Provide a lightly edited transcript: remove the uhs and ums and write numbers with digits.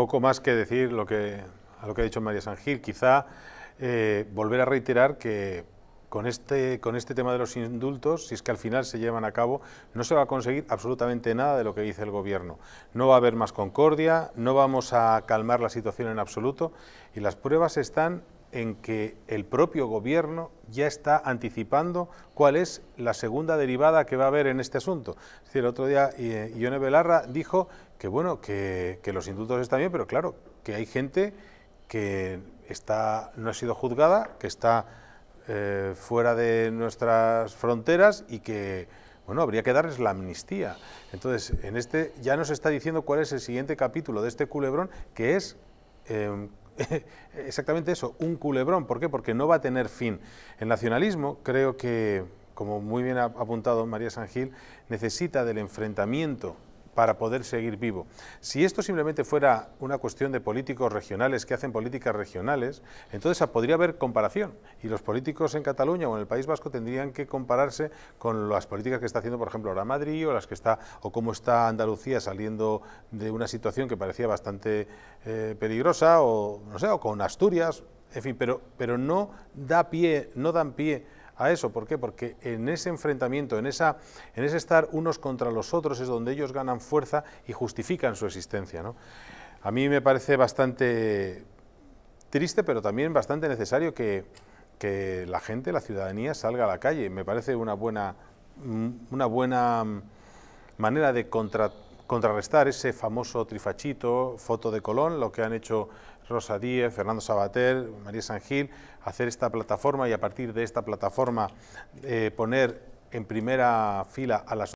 Poco más que decir a lo que ha dicho María San Gil, quizá volver a reiterar que con este tema de los indultos, si es que al final se llevan a cabo, no se va a conseguir absolutamente nada de lo que dice el Gobierno. No va a haber más concordia, no vamos a calmar la situación en absoluto y las pruebas están en que el propio Gobierno ya está anticipando cuál es la segunda derivada que va a haber en este asunto. Es decir, el otro día Ione Belarra dijo que bueno, que los indultos están bien, pero claro, que hay gente que no ha sido juzgada, que está fuera de nuestras fronteras y que bueno, habría que darles la amnistía. Entonces, en este ya nos está diciendo cuál es el siguiente capítulo de este culebrón, que es exactamente eso, un culebrón. ¿Por qué? Porque no va a tener fin. El nacionalismo, creo que, como muy bien ha apuntado María San Gil, necesita del enfrentamiento para poder seguir vivo. Si esto simplemente fuera una cuestión de políticos regionales que hacen políticas regionales, entonces podría haber comparación y los políticos en Cataluña o en el País Vasco tendrían que compararse con las políticas que está haciendo, por ejemplo, ahora Madrid, o las que está, o cómo está Andalucía saliendo de una situación que parecía bastante peligrosa, o no sé, o con Asturias, en fin, pero no dan pie a eso. ¿Por qué? Porque en ese enfrentamiento, en ese estar unos contra los otros, es donde ellos ganan fuerza y justifican su existencia, ¿no? A mí me parece bastante triste, pero también bastante necesario que la gente, la ciudadanía, salga a la calle. Me parece una buena manera de contrarrestar ese famoso trifachito, foto de Colón, lo que han hecho Rosa Díez, Fernando Sabater, María San Gil, hacer esta plataforma y a partir de esta plataforma poner en primera fila a las